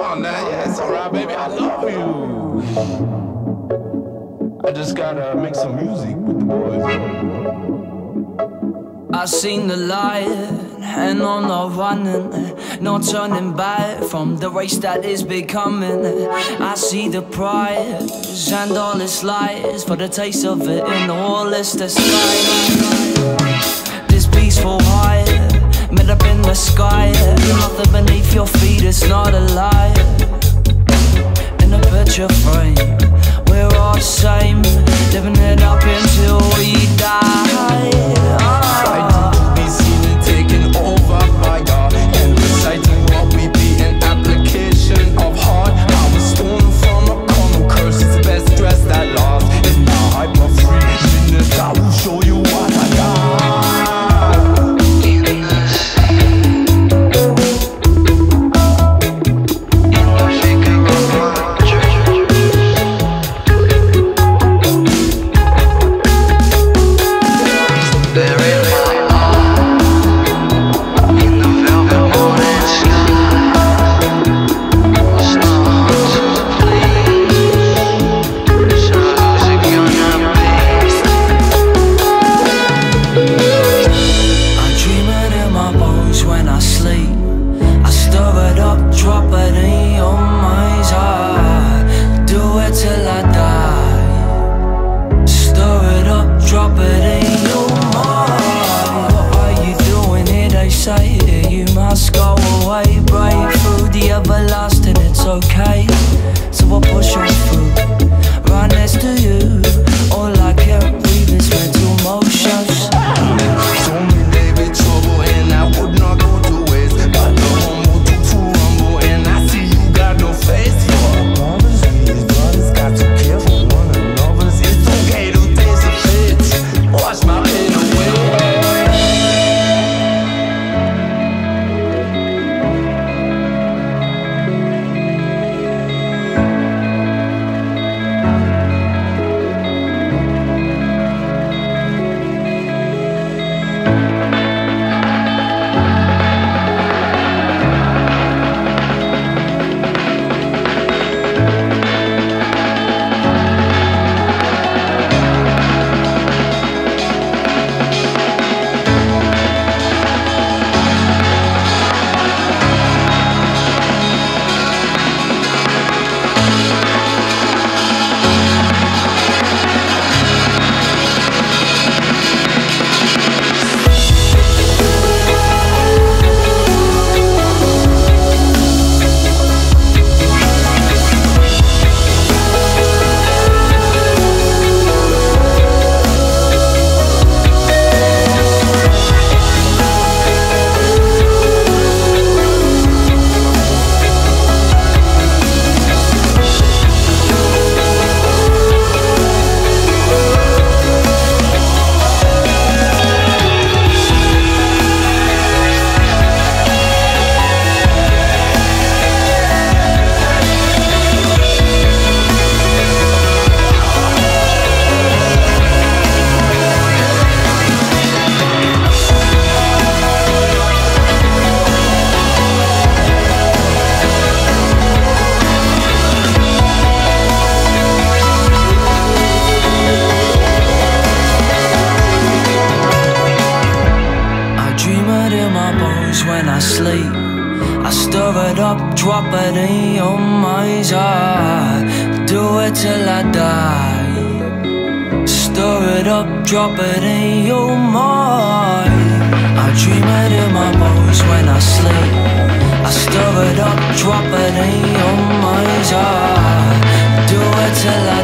on now, yeah, it's alright, baby, I love you. I just gotta make some music with the boys. I seen the light and I'm not running, no turning back from the race that is becoming. I see the prize and all its lies for the taste of it in all its disguise. This peaceful high, made up in the sky, nothing beneath your feet, it's not a lie. In a picture frame, we're all the same, living it up until we die. When I sleep, I stir it up, drop it in your mind's eye. Do it till I die. Stir it up, drop it in your mind. I dream it in my bones when I sleep. I stir it up, drop it in your mind's eye. Do it till I die.